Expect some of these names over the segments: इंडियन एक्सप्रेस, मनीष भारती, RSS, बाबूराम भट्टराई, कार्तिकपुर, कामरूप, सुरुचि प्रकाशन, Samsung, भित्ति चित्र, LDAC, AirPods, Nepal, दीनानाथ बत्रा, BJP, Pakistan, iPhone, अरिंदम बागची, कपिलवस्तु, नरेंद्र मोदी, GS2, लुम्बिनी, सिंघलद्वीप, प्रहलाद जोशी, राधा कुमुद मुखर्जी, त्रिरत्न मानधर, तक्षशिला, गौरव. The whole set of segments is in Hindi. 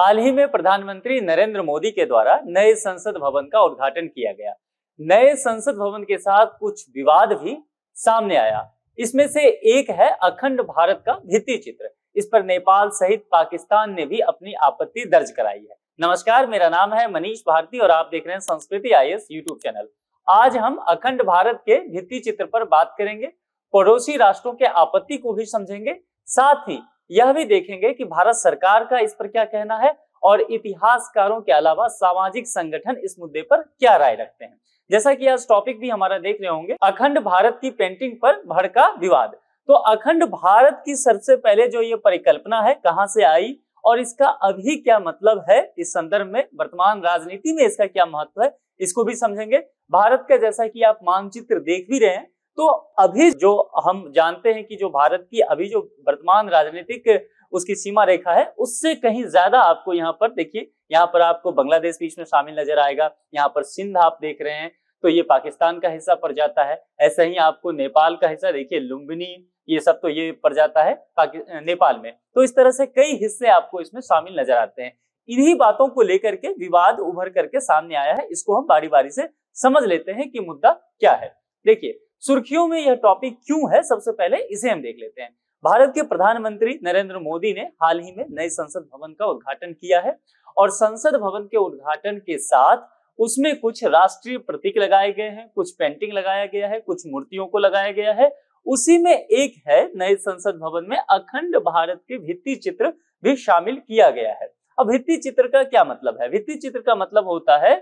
हाल ही में प्रधानमंत्री नरेंद्र मोदी के द्वारा नए संसद भवन का उद्घाटन किया गया। नए संसद भवन के साथ कुछ विवाद भी सामने आया। इसमें से एक है अखंड भारत का भित्ति चित्र। इस पर नेपाल सहित पाकिस्तान ने भी अपनी आपत्ति दर्ज कराई है। नमस्कार, मेरा नाम है मनीष भारती और आप देख रहे हैं संस्कृति IAS YouTube चैनल। आज हम अखंड भारत के भित्ति चित्र पर बात करेंगे, पड़ोसी राष्ट्रों के आपत्ति को भी समझेंगे, साथ ही यह भी देखेंगे कि भारत सरकार का इस पर क्या कहना है और इतिहासकारों के अलावा सामाजिक संगठन इस मुद्दे पर क्या राय रखते हैं। जैसा कि आज टॉपिक भी हमारा देख रहे होंगे, अखंड भारत की पेंटिंग पर भड़का विवाद। तो अखंड भारत की सबसे पहले जो ये परिकल्पना है, कहां से आई और इसका अभी क्या मतलब है, इस संदर्भ में वर्तमान राजनीति में इसका क्या महत्व है, इसको भी समझेंगे। भारत का जैसा कि आप मानचित्र देख भी रहे हैं, तो अभी जो हम जानते हैं कि जो भारत की अभी जो वर्तमान राजनीतिक उसकी सीमा रेखा है, उससे कहीं ज्यादा आपको यहाँ पर देखिए, यहाँ पर आपको बांग्लादेश बीच में शामिल नजर आएगा, यहाँ पर सिंध आप देख रहे हैं तो ये पाकिस्तान का हिस्सा पड़ जाता है। ऐसे ही आपको नेपाल का हिस्सा देखिए, लुम्बिनी ये सब तो ये पड़ जाता है नेपाल में। तो इस तरह से कई हिस्से आपको इसमें शामिल नजर आते हैं। इन्हीं बातों को लेकर के विवाद उभर करके सामने आया है। इसको हम बारी बारी से समझ लेते हैं कि मुद्दा क्या है। देखिए, सुर्खियों में यह टॉपिक क्यों है, सबसे पहले इसे हम देख लेते हैं। भारत के प्रधानमंत्री नरेंद्र मोदी ने हाल ही में नए संसद भवन का उद्घाटन किया है और संसद भवन के उद्घाटन के साथ उसमें कुछ राष्ट्रीय प्रतीक लगाए गए हैं, कुछ पेंटिंग लगाया गया है, कुछ मूर्तियों को लगाया गया है। उसी में एक है, नए संसद भवन में अखंड भारत के भित्ति चित्र भी शामिल किया गया है। अब भित्ति चित्र का क्या मतलब है? भित्ति चित्र का मतलब होता है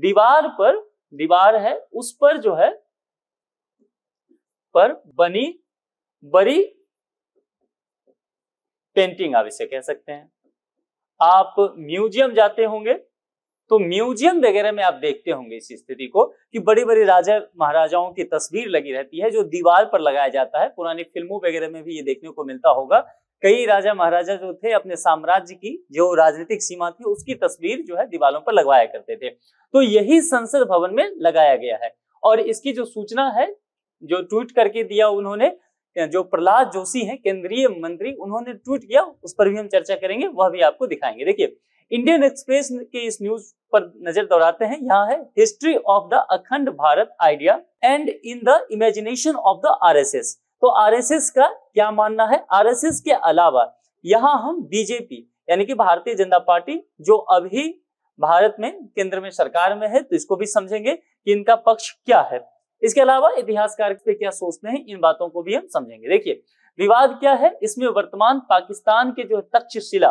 दीवार पर, दीवार है उस पर जो है पर बनी बड़ी पेंटिंग, आप इसे कह सकते हैं। आप म्यूजियम जाते होंगे तो म्यूजियम वगैरह में आप देखते होंगे इस स्थिति को कि बड़ी बड़ी राजा महाराजाओं की तस्वीर लगी रहती है जो दीवार पर लगाया जाता है। पुरानी फिल्मों वगैरह में भी ये देखने को मिलता होगा, कई राजा महाराजा जो थे अपने साम्राज्य की जो राजनीतिक सीमा थी उसकी तस्वीर जो है दीवारों पर लगवाया करते थे। तो यही संसद भवन में लगाया गया है और इसकी जो सूचना है जो ट्वीट करके दिया उन्होंने, जो प्रहलाद जोशी हैं केंद्रीय मंत्री, उन्होंने ट्वीट किया, उस पर भी हम चर्चा करेंगे, वह भी आपको दिखाएंगे। देखिए, इंडियन एक्सप्रेस के इस न्यूज पर नजर दौड़ाते हैं। यहाँ है history of the Akhand Bharat idea and in the imagination of the RSS। तो RSS का क्या मानना है? RSS के अलावा यहाँ हम बीजेपी यानी कि भारतीय जनता पार्टी जो अभी भारत में केंद्र में सरकार में है, तो इसको भी समझेंगे कि इनका पक्ष क्या है। इसके अलावा इतिहासकार पे क्या सोचते हैं, इन बातों को भी हम समझेंगे। देखिए, विवाद क्या है इसमें? वर्तमान पाकिस्तान के जो तक्षशिला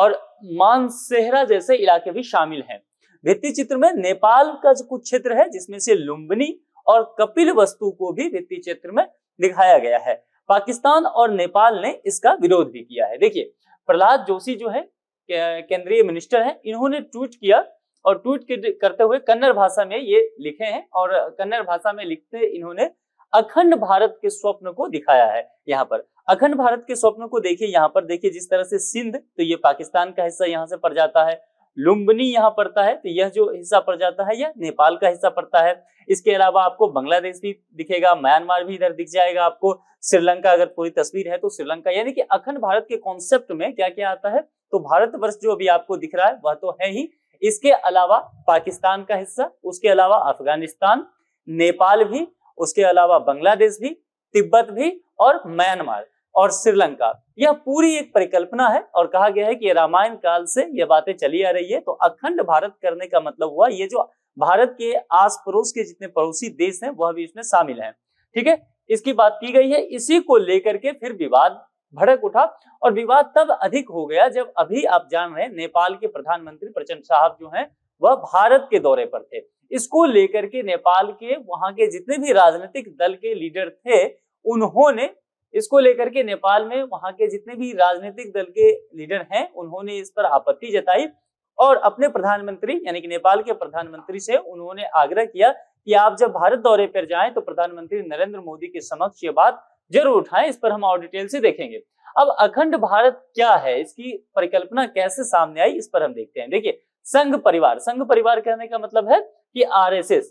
और मानसेहरा जैसे इलाके भी शामिल हैं। भित्ति चित्र में नेपाल का जो कुछ क्षेत्र है जिसमें से लुम्बिनी और कपिल वस्तु को भी भित्ति चित्र में दिखाया गया है। पाकिस्तान और नेपाल ने इसका विरोध भी किया है। देखिए, प्रहलाद जोशी जो है केंद्रीय मिनिस्टर हैं, इन्होंने ट्वीट किया और ट्वीट करते हुए कन्नड़ भाषा में ये लिखे हैं और कन्नड़ भाषा में लिखते इन्होंने अखंड भारत के स्वप्न को दिखाया है। यहाँ पर अखंड भारत के स्वप्न को देखिए, यहाँ पर देखिए जिस तरह से सिंध, तो ये पाकिस्तान का हिस्सा यहाँ से पड़ जाता है, लुम्बिनी यहाँ पड़ता है, तो यह जो हिस्सा पड़ जाता है यह नेपाल का हिस्सा पड़ता है। इसके अलावा आपको बांग्लादेश भी दिखेगा, म्यांमार भी इधर दिख जाएगा, आपको श्रीलंका, अगर पूरी तस्वीर है तो श्रीलंका। यानी कि अखंड भारत के कॉन्सेप्ट में क्या क्या आता है? तो भारतवर्ष जो अभी आपको दिख रहा है वह तो है ही, इसके अलावा पाकिस्तान का हिस्सा, उसके अलावा अफगानिस्तान, नेपाल भी, उसके अलावा बांग्लादेश भी, तिब्बत भी और म्यांमार और श्रीलंका। यह पूरी एक परिकल्पना है और कहा गया है कि रामायण काल से यह बातें चली आ रही है। तो अखंड भारत करने का मतलब हुआ ये जो भारत के आस पड़ोस के जितने पड़ोसी देश हैं वह भी इसमें शामिल हैं। ठीक है, इसकी बात की गई है। इसी को लेकर के फिर विवाद भड़क उठा और विवाद तब अधिक हो गया जब अभी आप जान रहे हैं नेपाल के प्रधानमंत्री प्रचंड साहब जो हैं वह भारत के दौरे पर थे। इसको लेकर के नेपाल के वहां के जितने भी राजनीतिक दल के लीडर थे, उन्होंने इसको लेकर के नेपाल में वहां के जितने भी राजनीतिक दल के लीडर हैं उन्होंने इस पर आपत्ति जताई और अपने प्रधानमंत्री यानी कि नेपाल के प्रधानमंत्री से उन्होंने आग्रह किया कि आप जब भारत दौरे पर जाएं तो प्रधानमंत्री नरेंद्र मोदी के समक्ष ये बात जरूर उठाएं। इस पर हम और डिटेल से देखेंगे। अब अखंड भारत क्या है, इसकी परिकल्पना कैसे सामने आई, इस पर हम देखते हैं। देखिए, संघ परिवार, संघ परिवार कहने का मतलब है कि RSS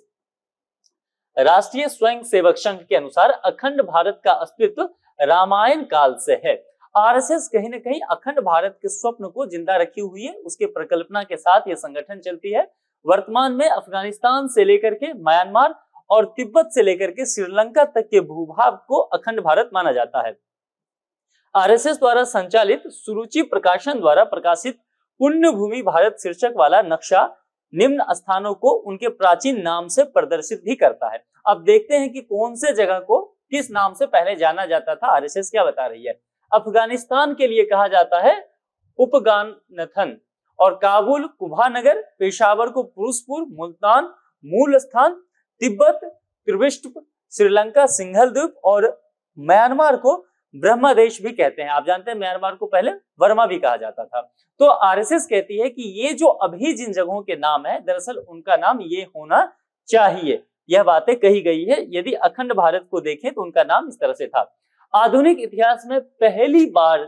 राष्ट्रीय स्वयंसेवक संघ के अनुसार अखंड भारत का अस्तित्व रामायण काल से है। आरएसएस कहीं ना कहीं अखंड भारत के स्वप्न को जिंदा रखी हुई है, उसके परिकल्पना के साथ यह संगठन चलती है। वर्तमान में अफगानिस्तान से लेकर के म्यांमार और तिब्बत से लेकर के श्रीलंका तक के भूभाग को अखंड भारत माना जाता है। आरएसएस द्वारा संचालित सुरुचि प्रकाशन द्वारा प्रकाशित पुण्य भूमि भारत शीर्षक वाला नक्शा निम्न स्थानों को उनके प्राचीन नाम से प्रदर्शित भी करता है। अब देखते हैं कि कौन से जगह को किस नाम से पहले जाना जाता था। आरएसएस क्या बता रही है, अफगानिस्तान के लिए कहा जाता है उपगानथन और काबुल कुभानगर, पेशावर को पुरुषपुर, मुल्तान मूल स्थान, तिब्बत त्रिविष्ट, श्रीलंका सिंघलद्वीप और म्यांमार को ब्रह्मादेश भी कहते हैं। आप जानते हैं म्यांमार को पहले वर्मा भी कहा जाता था। तो आरएसएस कहती है कि ये जो अभी जिन जगहों के नाम है दरअसल उनका नाम ये होना चाहिए। यह बातें कही गई है। यदि अखंड भारत को देखें तो उनका नाम इस तरह से था। आधुनिक इतिहास में पहली बार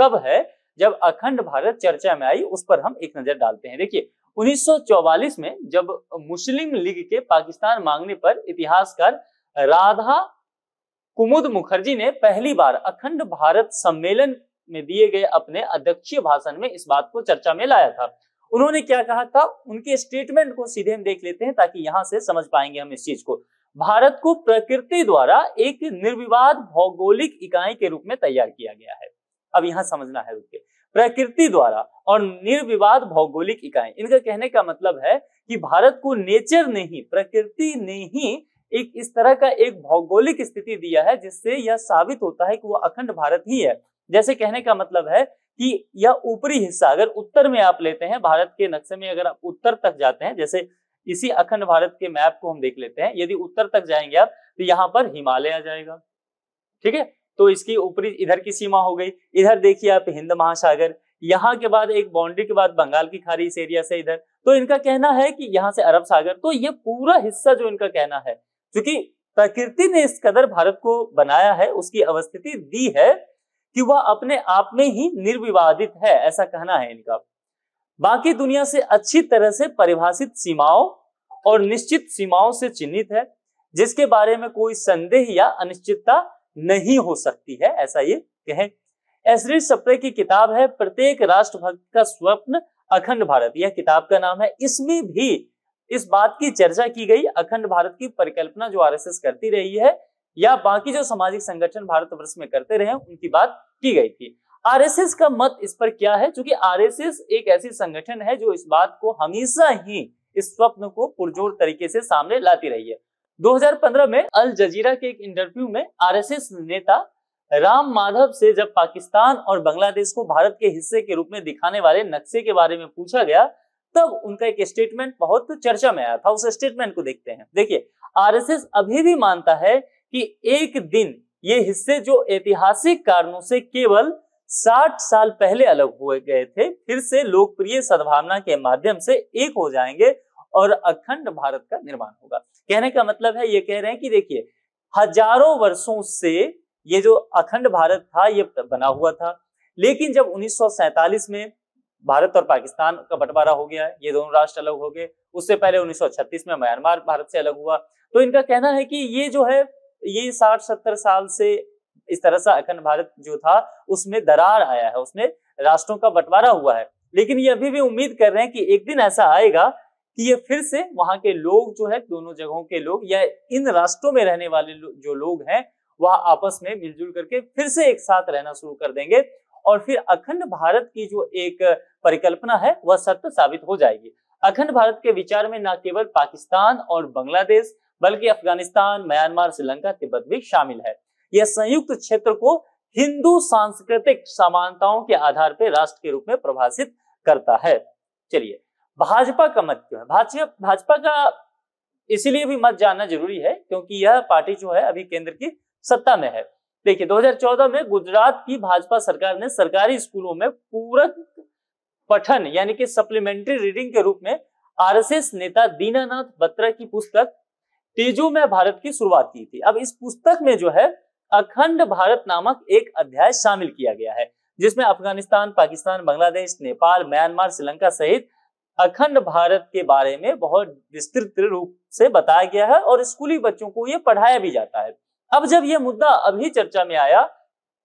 कब है जब अखंड भारत चर्चा में आई, उस पर हम एक नजर डालते हैं। देखिए 1944 में जब मुस्लिम लीग के पाकिस्तान मांगने पर इतिहासकार राधा कुमुद मुखर्जी ने पहली बार अखंड भारत सम्मेलन में दिए गए अपने अध्यक्षीय भाषण में इस बात को चर्चा में लाया था। उन्होंने क्या कहा था, उनके स्टेटमेंट को सीधे हम देख लेते हैं ताकि यहां से समझ पाएंगे हम इस चीज को। भारत को प्रकृति द्वारा एक निर्विवाद भौगोलिक इकाई के रूप में तैयार किया गया है। अब यहां समझना है, रुकिए, प्रकृति द्वारा और निर्विवाद भौगोलिक इकाई, इनका कहने का मतलब है कि भारत को नेचर ने ही, प्रकृति ने ही एक इस तरह का एक भौगोलिक स्थिति दिया है जिससे यह साबित होता है कि वह अखंड भारत ही है। जैसे कहने का मतलब है कि यह ऊपरी हिस्सा, अगर उत्तर में आप लेते हैं भारत के नक्शे में, अगर आप उत्तर तक जाते हैं, जैसे इसी अखंड भारत के मैप को हम देख लेते हैं, यदि उत्तर तक जाएंगे आप तो यहाँ पर हिमालय आ जाएगा, ठीक है, तो इसकी ऊपरी इधर की सीमा हो गई। इधर देखिए आप हिंद महासागर, यहाँ के बाद एक बाउंड्री के बाद बंगाल की खाड़ी, इस एरिया से इधर, तो इनका कहना है कि यहाँ से अरब सागर, तो ये पूरा हिस्सा जो इनका कहना है, क्योंकि प्रकृति ने इस कदर भारत को बनाया है, उसकी अवस्थिति दी है कि वह अपने आप में ही निर्विवादित है, ऐसा कहना है इनका। बाकी दुनिया से अच्छी तरह से परिभाषित सीमाओं और निश्चित सीमाओं से चिन्हित है जिसके बारे में कोई संदेह या अनिश्चितता नहीं हो सकती है, ऐसा ये कहें। एसरी सप्रे की किताब है प्रत्येक राष्ट्रभक्त का स्वप्न अखंड भारत, यह किताब का नाम है। इसमें भी इस बात की चर्चा की गई, अखंड भारत की परिकल्पना जो आरएसएस करती रही है या बाकी जो सामाजिक संगठन भारतवर्ष में करते रहे उनकी बात की गई थी। आरएसएस का मत इस पर क्या है, क्योंकि आरएसएस एक ऐसी संगठन है जो इस बात को हमेशा ही, इस स्वप्न को पुरजोर तरीके से सामने लाती रही है। 2015 में अल जजीरा के एक इंटरव्यू में आरएसएस नेता राम माधव से जब पाकिस्तान और बांग्लादेश को भारत के हिस्से के रूप में दिखाने वाले नक्शे के बारे में पूछा गया, तब उनका एक स्टेटमेंट बहुत चर्चा में आया था। उस स्टेटमेंट को देखते हैं। देखिए, आरएसएस अभी भी मानता है कि एक दिन ये हिस्से जो ऐतिहासिक कारणों से केवल 60 साल पहले अलग हुए गए थे, फिर से लोकप्रिय सद्भावना के माध्यम से एक हो जाएंगे और अखंड भारत का निर्माण होगा। कहने का मतलब है, ये कह रहे हैं कि देखिए, हजारों वर्षों से ये जो अखंड भारत था ये बना हुआ था, लेकिन जब 1947 में भारत और पाकिस्तान का बंटवारा हो गया, ये दोनों राष्ट्र अलग हो गए, उससे पहले 1936 में म्यांमार भारत से अलग हुआ, तो इनका कहना है कि ये जो है ये 60-70 साल से इस तरह से अखंड भारत जो था उसमें दरार आया है, उसमें राष्ट्रों का बंटवारा हुआ है, लेकिन ये अभी भी उम्मीद कर रहे हैं कि एक दिन ऐसा आएगा कि ये फिर से वहां के लोग जो है, दोनों जगहों के लोग या इन राष्ट्रों में रहने वाले जो लोग हैं वह आपस में मिलजुल करके फिर से एक साथ रहना शुरू कर देंगे और फिर अखंड भारत की जो एक परिकल्पना है वह सत्य साबित हो जाएगी। अखंड भारत के विचार में न केवल पाकिस्तान और बांग्लादेश बल्कि अफगानिस्तान, म्यांमार, श्रीलंका, तिब्बत भी शामिल है। यह संयुक्त क्षेत्र को हिंदू सांस्कृतिक समानताओं के आधार पर राष्ट्र के रूप में परिभाषित करता है। चलिए, भाजपा का मत क्यों है, भाजपा का इसलिए भी मत जानना जरूरी है क्योंकि यह पार्टी जो है अभी केंद्र की सत्ता में है। देखिए, 2014 में गुजरात की भाजपा सरकार ने सरकारी स्कूलों में पूरक पठन यानी कि सप्लीमेंट्री रीडिंग के रूप में आरएसएस नेता दीनानाथ बत्रा की पुस्तक तेजो में भारत की शुरुआत की थी। अब इस पुस्तक में जो है अखंड भारत नामक एक अध्याय शामिल किया गया है जिसमें अफगानिस्तान, पाकिस्तान, बांग्लादेश, नेपाल, म्यांमार, श्रीलंका सहित अखंड भारत के बारे में बहुत विस्तृत रूप से बताया गया है और स्कूली बच्चों को यह पढ़ाया भी जाता है। अब जब यह मुद्दा अभी चर्चा में आया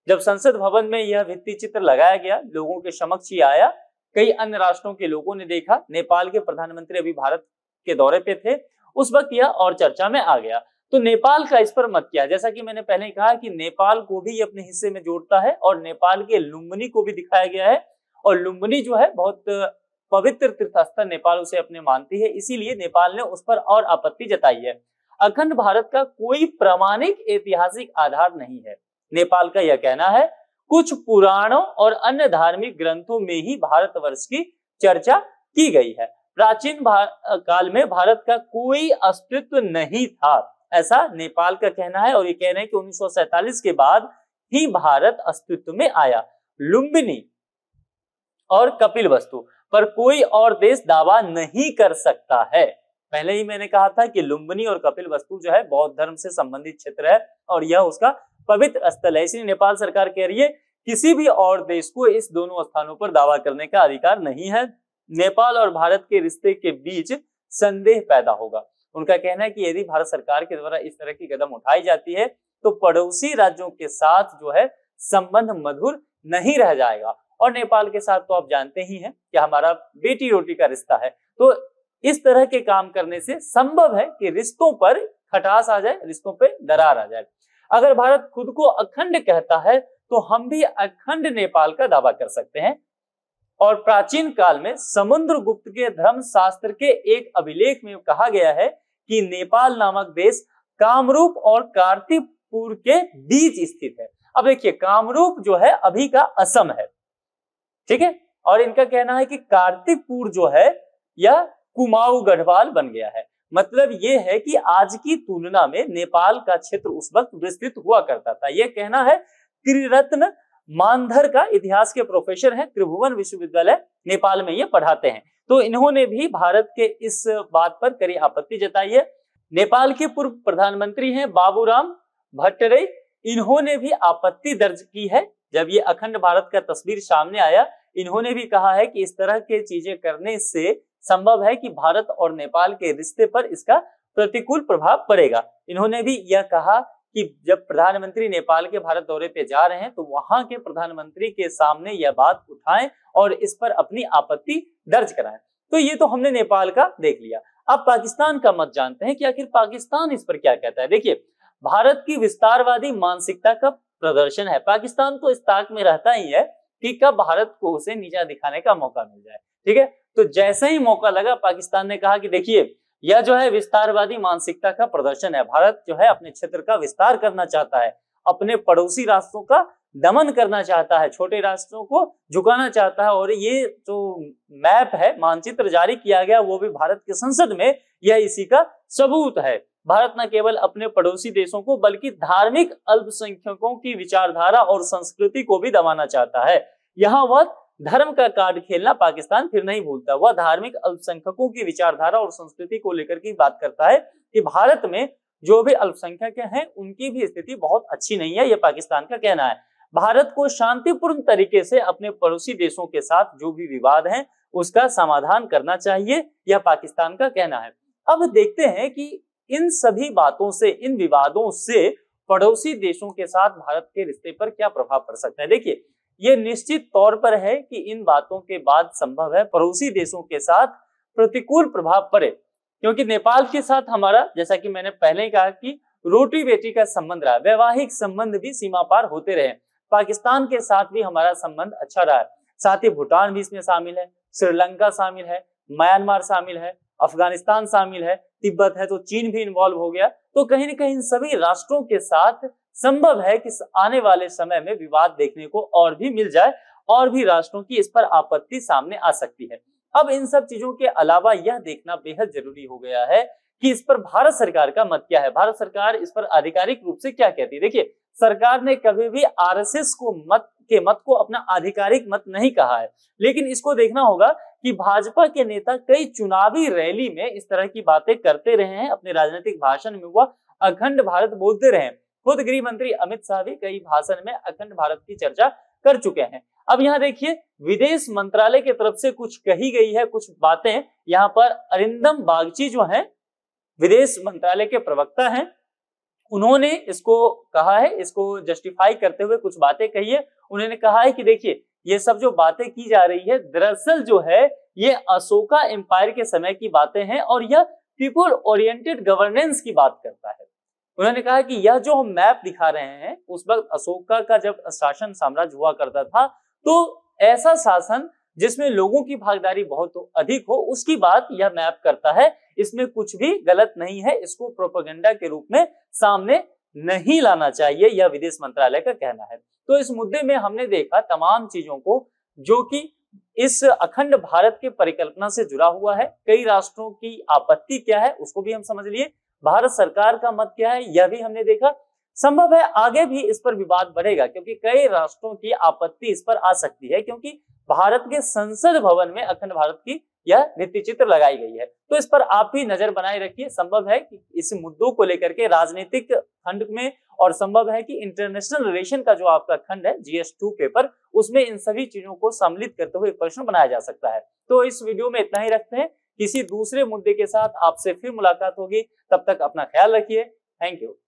जब संसद भवन में यह भित्ति चित्र लगाया गया, लोगों के समक्ष ही आया। कई अन्य राष्ट्रों के लोगों ने देखा। नेपाल के प्रधानमंत्री अभी भारत के दौरे पे थे, उस वक्त यह और चर्चा में आ गया। तो नेपाल का इस पर मत क्या, जैसा कि मैंने पहले कहा कि नेपाल को भी अपने हिस्से में जोड़ता है और नेपाल के लुम्बिनी को भी दिखाया गया है। और लुम्बिनी जो है बहुत पवित्र तीर्थस्थल नेपाल उसे अपने मानती है, इसीलिए नेपाल ने उस पर और आपत्ति जताई है। अखंड भारत का कोई प्रामाणिक ऐतिहासिक आधार नहीं है, नेपाल का यह कहना है। कुछ पुराणों और अन्य धार्मिक ग्रंथों में ही भारतवर्ष की चर्चा की गई है। प्राचीन काल में भारत का कोई अस्तित्व नहीं था, ऐसा नेपाल का कहना है। और ये कह रहे हैं कि 1947 के बाद ही भारत अस्तित्व में आया। लुम्बिनी और कपिलवस्तु पर कोई और देश दावा नहीं कर सकता है। पहले ही मैंने कहा था कि लुम्बिनी और कपिलवस्तु जो है बौद्ध धर्म से संबंधित क्षेत्र है और यह उसका पवित्र स्थल है। इसलिए नेपाल सरकार कह रही है किसी भी और देश को इस दोनों स्थानों पर दावा करने का अधिकार नहीं है। नेपाल और भारत के रिश्ते के बीच संदेह पैदा होगा। उनका कहना है कि यदि भारत सरकार के द्वारा इस तरह की कदम उठाई जाती है तो पड़ोसी राज्यों के साथ जो है संबंध मधुर नहीं रह जाएगा। और नेपाल के साथ तो आप जानते ही हैं कि हमारा बेटी रोटी का रिश्ता है। तो इस तरह के काम करने से संभव है कि रिश्तों पर खटास आ जाए, रिश्तों पर दरार आ जाए। अगर भारत खुद को अखंड कहता है तो हम भी अखंड नेपाल का दावा कर सकते हैं। और प्राचीन काल में समुद्रगुप्त के धर्मशास्त्र के एक अभिलेख में कहा गया है कि नेपाल नामक देश कामरूप और कार्तिकपुर के बीच स्थित है। अब देखिए, कामरूप जो है अभी का असम है, ठीक है। और इनका कहना है कि कार्तिकपुर जो है यह कुमाऊं गढ़वाल बन गया है। मतलब यह है कि आज की तुलना में नेपाल का क्षेत्र उस वक्त विस्तृत हुआ करता था। यह कहना है त्रिरत्न मानधर का, इतिहास के प्रोफेसर हैं, त्रिभुवन विश्वविद्यालय नेपाल में ये पढ़ाते हैं। तो इन्होंने भी भारत के इस बात पर कड़ी आपत्ति जताई है। नेपाल के पूर्व प्रधानमंत्री हैं बाबूराम भट्टराई, इन्होंने भी आपत्ति दर्ज की है। जब ये अखंड भारत का तस्वीर सामने आया, इन्होंने भी कहा है कि इस तरह के चीजें करने से संभव है कि भारत और नेपाल के रिश्ते पर इसका प्रतिकूल प्रभाव पड़ेगा। इन्होंने भी यह कहा कि जब प्रधानमंत्री नेपाल के भारत दौरे पे जा रहे हैं तो वहां के प्रधानमंत्री के सामने यह बात उठाएं और इस पर अपनी आपत्ति दर्ज कराएं। तो ये तो हमने नेपाल का देख लिया। अब पाकिस्तान का मत जानते हैं कि आखिर पाकिस्तान इस पर क्या कहता है। देखिए, भारत की विस्तारवादी मानसिकता का प्रदर्शन है। पाकिस्तान तो इस ताक में रहता ही है कि कब भारत को उसे नीचा दिखाने का मौका मिल जाए, ठीक है। तो जैसे ही मौका लगा, पाकिस्तान ने कहा कि देखिए, यह जो है विस्तारवादी मानसिकता का प्रदर्शन है। भारत जो है अपने क्षेत्र का विस्तार करना चाहता है, अपने पड़ोसी राष्ट्रों का दमन करना चाहता है, छोटे राष्ट्रों को झुकाना चाहता है। और ये जो मैप है, मानचित्र जारी किया गया, वो भी भारत के संसद में, यह इसी का सबूत है। भारत न केवल अपने पड़ोसी देशों को बल्कि धार्मिक अल्पसंख्यकों की विचारधारा और संस्कृति को भी दबाना चाहता है। यहाँ वह धर्म का कार्ड खेलना पाकिस्तान फिर नहीं भूलता। वह धार्मिक अल्पसंख्यकों की विचारधारा और संस्कृति को लेकर की बात करता है कि भारत में जो भी अल्पसंख्यक हैं उनकी भी स्थिति बहुत अच्छी नहीं है, यह पाकिस्तान का कहना है। भारत को शांतिपूर्ण तरीके से अपने पड़ोसी देशों के साथ जो भी विवाद हैं उसका समाधान करना चाहिए, यह पाकिस्तान का कहना है। अब देखते हैं कि इन सभी बातों से, इन विवादों से पड़ोसी देशों के साथ भारत के रिश्ते पर क्या प्रभाव पड़ सकता है। देखिए, ये निश्चित तौर पर है कि इन बातों के बाद संभव है पड़ोसी देशों के साथ प्रतिकूल प्रभाव पड़े, क्योंकि नेपाल के साथ हमारा, जैसा कि मैंने पहले ही कहा, कि रोटी बेटी का संबंध रहा। वैवाहिक संबंध भी सीमा पार होते रहे। पाकिस्तान के साथ भी हमारा संबंध अच्छा रहा है। साथ ही भूटान भी इसमें शामिल है, श्रीलंका शामिल है, म्यांमार शामिल है, अफगानिस्तान शामिल है, तिब्बत है, तो चीन भी इन्वॉल्व हो गया। तो कहीं ना कहीं इन सभी राष्ट्रों के साथ संभव है कि आने वाले समय में विवाद देखने को और भी मिल जाए और भी राष्ट्रों की इस पर आपत्ति सामने आ सकती है। अब इन सब चीजों के अलावा यह देखना बेहद जरूरी हो गया है कि इस पर भारत सरकार का मत क्या है, भारत सरकार इस पर आधिकारिक रूप से क्या कहती है। देखिए, सरकार ने कभी भी आरएसएस को मत को अपना आधिकारिक मत नहीं कहा है, लेकिन इसको देखना होगा कि भाजपा के नेता कई चुनावी रैली में इस तरह की बातें करते रहे हैं, अपने राजनीतिक भाषण में वह अखंड भारत बोलते रहे हैं। खुद गृह मंत्री अमित शाह भी कई भाषण में अखंड भारत की चर्चा कर चुके हैं। अब यहाँ देखिए, विदेश मंत्रालय की तरफ से कुछ कही गई है, कुछ बातें यहाँ पर अरिंदम बागची जो हैं, विदेश मंत्रालय के प्रवक्ता हैं, उन्होंने इसको कहा है, इसको जस्टिफाई करते हुए कुछ बातें कही है। उन्होंने कहा है कि देखिए ये सब जो बातें की जा रही है दरअसल जो है ये अशोका एम्पायर के समय की बातें हैं और यह पीपल ओरिएंटेड गवर्नेंस की बात करता है। उन्होंने कहा कि यह जो हम मैप दिखा रहे हैं उस वक्त अशोका का जब शासन साम्राज्य हुआ करता था तो ऐसा शासन जिसमें लोगों की भागीदारी बहुत अधिक हो उसकी बात यह मैप करता है। इसमें कुछ भी गलत नहीं है, इसको प्रोपेगेंडा के रूप में सामने नहीं लाना चाहिए, यह विदेश मंत्रालय का कहना है। तो इस मुद्दे में हमने देखा तमाम चीजों को जो कि इस अखंड भारत के परिकल्पना से जुड़ा हुआ है। कई राष्ट्रों की आपत्ति क्या है उसको भी हम समझ लिए, भारत सरकार का मत क्या है यह भी हमने देखा। संभव है आगे भी इस पर विवाद बढ़ेगा क्योंकि कई राष्ट्रों की आपत्ति इस पर आ सकती है, क्योंकि भारत के संसद भवन में अखंड भारत की यह भित्ति चित्र लगाई गई है। तो इस पर आप भी नजर बनाए रखिए। संभव है कि इस मुद्दों को लेकर के राजनीतिक खंड में और संभव है कि इंटरनेशनल रिलेशन का जो आपका खंड है GS2 पेपर उसमें इन सभी चीजों को सम्मिलित करते हुए प्रश्न बनाया जा सकता है। तो इस वीडियो में इतना ही रखते हैं, किसी दूसरे मुद्दे के साथ आपसे फिर मुलाकात होगी। तब तक अपना ख्याल रखिए। Thank you.